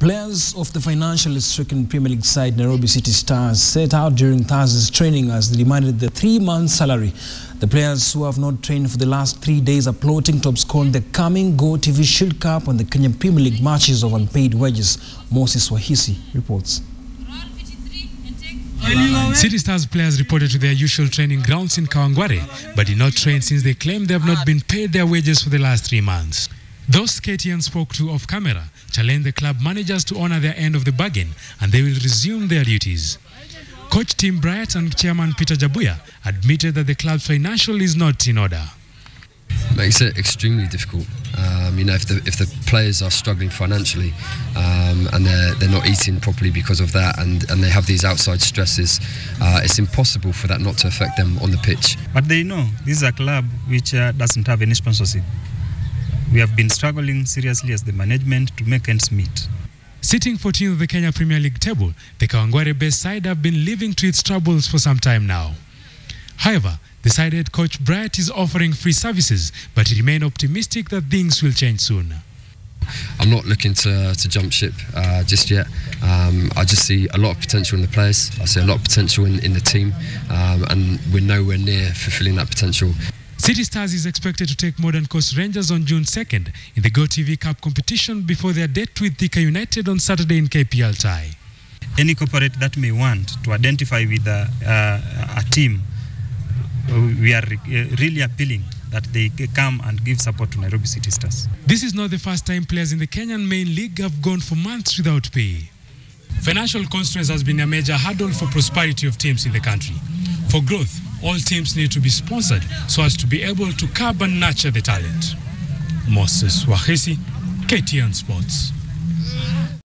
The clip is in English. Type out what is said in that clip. Players of the financially stricken Premier League side Nairobi City Stars set out during Thursday's training as they demanded the three-month salary. The players who have not trained for the last 3 days are plotting to abscond the coming Go TV Shield Cup and the Kenyan Premier League matches of unpaid wages. Moses Wachisi reports. City Stars players reported to their usual training grounds in Kawangware, but did not train since they claim they have not been paid their wages for the last 3 months. Those KTN spoke to off-camera challenged the club managers to honor their end of the bargain, and they will resume their duties. Coach Tim Bright and Chairman Peter Jabuya admitted that the club's financial is not in order. Makes it extremely difficult. If the players are struggling financially and they're not eating properly because of that, and they have these outside stresses, it's impossible for that not to affect them on the pitch. But they know this is a club which doesn't have any sponsorship. We have been struggling seriously as the management to make ends meet. Sitting 14th of the Kenya Premier League table, the Kawangware-based side have been living to its troubles for some time now. However, the side head coach Bright is offering free services, but he remained optimistic that things will change soon. I'm not looking to jump ship just yet. I just see a lot of potential in the players. I see a lot of potential in the team, and we're nowhere near fulfilling that potential. City Stars is expected to take Modern Coast Rangers on June 2nd in the Go TV Cup competition before their date with Thika United on Saturday in KPL tie. Any corporate that may want to identify with a team, we are really appealing that they come and give support to Nairobi City Stars. This is not the first time players in the Kenyan main league have gone for months without pay. Financial constraints has been a major hurdle for prosperity of teams in the country. For growth, all teams need to be sponsored so as to be able to curb and nurture the talent. Moses Wachisi, KTN Sports.